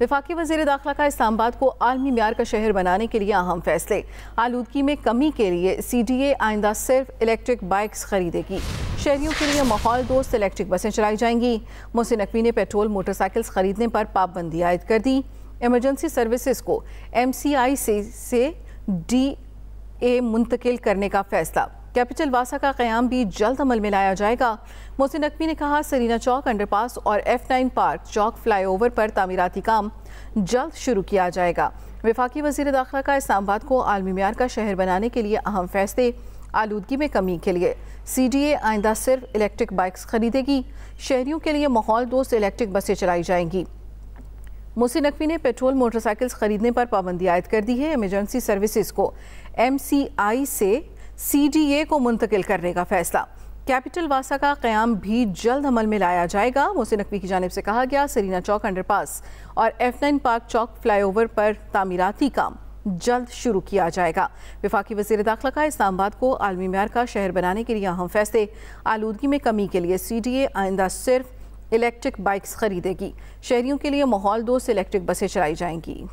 वफाकी वज़ीर दाखिला का इस्लामाबाद को आलमी म्यार का शहर बनाने के लिए अहम फैसले। आलूदगी में कमी के लिए CDA आइंदा सिर्फ इलेक्ट्रिक बाइक्स खरीदेगी। शहरियों के लिए माहौल दोस्त इलेक्ट्रिक बसें चलाई जाएंगी। मोहसिन नकवी ने पेट्रोल मोटरसाइकिल्स खरीदने पर पाबंदी आयद कर दी। एमरजेंसी सर्विसेज को MCI से DA मुंतकिल करने का फैसला। कैपिटल वासा का क़याम भी जल्द अमल में लाया जाएगा। मोहसिन नकवी ने कहा, सरीना चौक अंडरपास और F9 पार्क चौक फ्लाईओवर पर तामीराती काम जल्द शुरू किया जाएगा। वफाकी वज़ीर दाखिला का इस्लामाबाद को आलमी म्यार का शहर बनाने के लिए अहम फैसले। आलूदगी में कमी के लिए CDA आइंदा सिर्फ इलेक्ट्रिक बाइक्स खरीदेगी। शहरियों के लिए माहौल दोस्त इलेक्ट्रिक बसें चलाई जाएंगी। मोहसिन नकवी ने पेट्रोल मोटरसाइकिल्स खरीदने पर पाबंदी आयद कर दी है। एमरजेंसी सर्विसेज को MCI से CDA को मुंतकिल करने का फैसला। कैपिटल वासा का क़याम भी जल्द अमल में लाया जाएगा। मोहसिन नकवी की जानिब से कहा गया, सरीना चौक अंडरपास और F9 पार्क चौक फ्लाईओवर पर तामीराती काम जल्द शुरू किया जाएगा। वफाकी वज़ीर दाखिला का इस्लामाबाद को आलमी म्यार का शहर बनाने के लिए अहम फैसले। आलूदगी में कमी के लिए CDA आइंदा सिर्फ इलेक्ट्रिक बाइक्स खरीदेगी। शहरियों के लिए माहौल दोस्त इलेक्ट्रिक बसें चलाई जाएंगी।